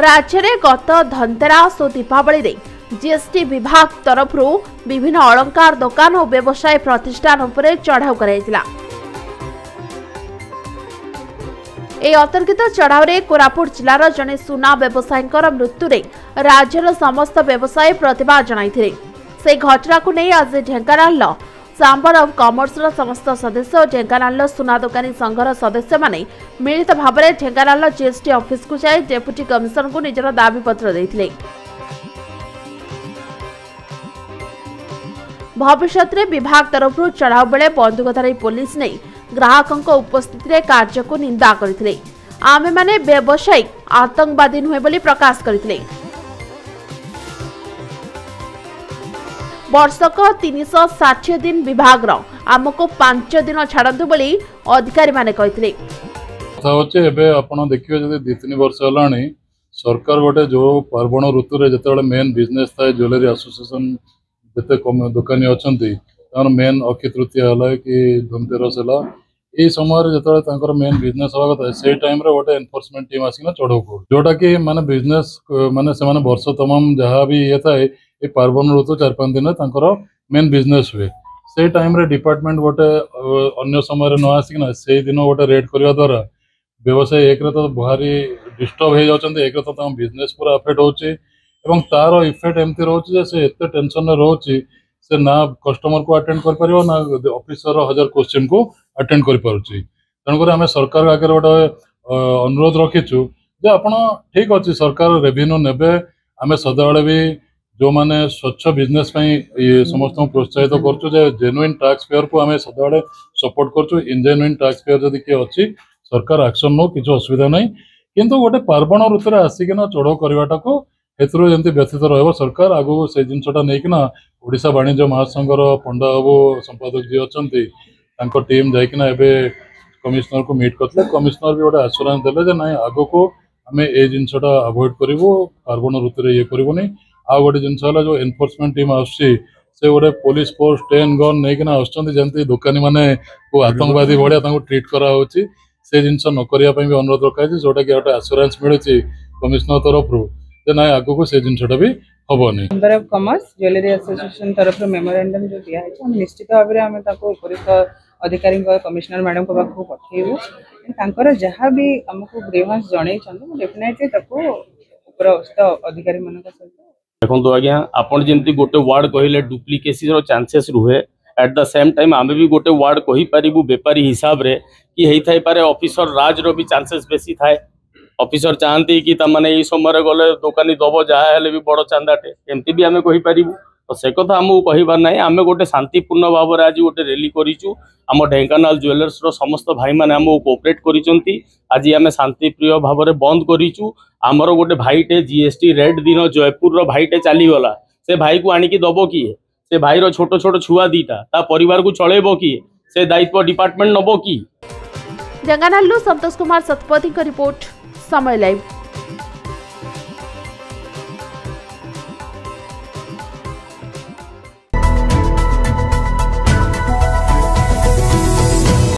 राज्य में गत धनतेरस और दीपावली जीएसटी विभाग तरफ विभिन्न अलंकार दुकान और व्यवसाय प्रतिष्ठान चढ़ाऊ करा। अतर्कित चढ़ाऊ में कोरापुट जिलार जड़े सुना व्यवसायी मृत्यु राज्यर समस्त व्यवसायी प्रतिवाद जनाई से घटना को नहीं आज ढेंकानाल चांबर अफ कमर्सर समस्त सदस्य और ढेंकानाल सुना दुकानी संघर सदस्य मैंने मिलित भाव में ढेंकानाल जीएसटी ऑफिस को जाए डेप्यूटी कमिशनर को निजर दाबीपत्र देते। भविष्य में विभाग तरफ चढ़ाऊ बेले बंदूकधारी पुलिस ने ग्राहकों उपस्थित कार्य को निंदा करते। आमे माने व्यावसायिक आतंकवादी नुहे बोली प्रकाश करते। वर्षक 360 दिन विभाग आमको 5 दिन छाड़ू बोली अधिकारी माने देखिए 2-3 वर्ष है सरकार गोटे जो पार्वण ऋतु जो मेन बिजनेस था ज्वेलरी एसोसिएशन जिते दुकानी अच्छा मेन अक्षय तृतीया है कि धनतेरस है समय जो मेन बिजनेस हवा कथा से टाइम गोटे एनफोर्समेंट टीम आसिक चढ़ाऊ कर जोटा कि माने बिजनेस माने वर्ष तमाम जहाँ भी ये था ये पार्वन ऋतु 4-5 दिन मेन बिजनेस हुए से टाइम रे डिपार्टमेंट गोटे अगर समय न आसिकना से दिन गोटे रेड करने द्वारा व्यवसाय एक तो भारी डिस्टर्ब हो जाते एक तो बिजनेस पूरा अफेक्ट हो तार इफेक्ट एमती रोचे से एत टेनसन रोचे से ना कस्टमर को अटेंड कर पार ना ऑफिसर 1000 क्वेश्चन को अटेंड कर पार्टी तेणुक आम सरकार आगे गोटे अनुरोध रखीचु जे आपण ठीक अच्छे सरकार रेवेन्यू नेबे आम सदाबले भी जो माने स्वच्छ बिजनेस समस्त प्रोत्साहित करछु जे जेन्युइन टैक्स पेयर को आम सदाबले सपोर्ट करछु इनजेन्युइन टैक्स पेयर जदि के अछि सरकार एक्शन नो किछु असुविधा नै किंतु गोटे पार्वण ऋतुरे आसिकना चढ़ो करवाटा को हेतु जमी व्यतीत रहिबो सरकार आगो से जिनसटा नैकिना ओडिशा वाणिज्य महासंघर पंडा बाबू संपादक जी अछंती तांको टीम जाइकिना एबे कमिश्नर को मीट करथले कमिश्नर भी गोटे आश्वासन देले जे नै आगो को आमे ए जिनसटा अवॉइड करिवो पार्वण ऋतुरे ये करिवो नै आ गोटे जिनसला जो एनफोर्समेंट टीम आसे गोटे पुलिस फोर्स 10 गन नहींकिना आसती दुकानी माने को आतंकवादी भाया ट्रीट कराऊ से जिन नक भी अनुरोध रखाई जोटा कि गोटे आश्योरेंस मिले कमिश्नर तरफ ना आगू से जिनसा भी हबनी chamber of commerce jewellery association तरफ मेमोरेंडम जो दिखाई निश्चित भाव में उपरिस्थ अधिकारी कमिश्नर मैडम को पाखु पठेबू जहाँ भी आमको ग्रीवांस जन डेफिनेटली उपरस्थ अधिकारी मान सहित देखो आज्ञा आपण जमी गोटे वार्ड कहले डुप्लिकेसी चांसेस रुहे एट द सेम टाइम आम भी गोटे वार्ड कही पारू बेपारी हिसाब रे कि होता पारे ऑफिसर राज रो भी चांसेस बेसी थाए ऑफिसर चाहती कि ये समय गले दुकानी दब जहाँ भी बड़ चांदाटे एमती भी आम कहीपरू तो से कथा आमको कहबार ना आम गोटे शांतिपूर्ण भाव में आज गोटे रैली करूँ आम ढेंकानाल ज्वेलर्स समस्त भाई मैंने आम कोऑपरेट करी आम शांतिप्रिय भाव में बंद करूँ आमर गोटे भाईटे जीएसटी रेड दिन जयपुर रो भाईटे चलीगला से भाई को आनिकी दबो किए से भाई रो छोटो छोटो छुआ दीटा ता परिवार को चलेबो किए से दायित्व डिपार्टमेंट नबो की। ढेंकानाल संतोष कुमार सतपथी का रिपोर्ट समय लाइव।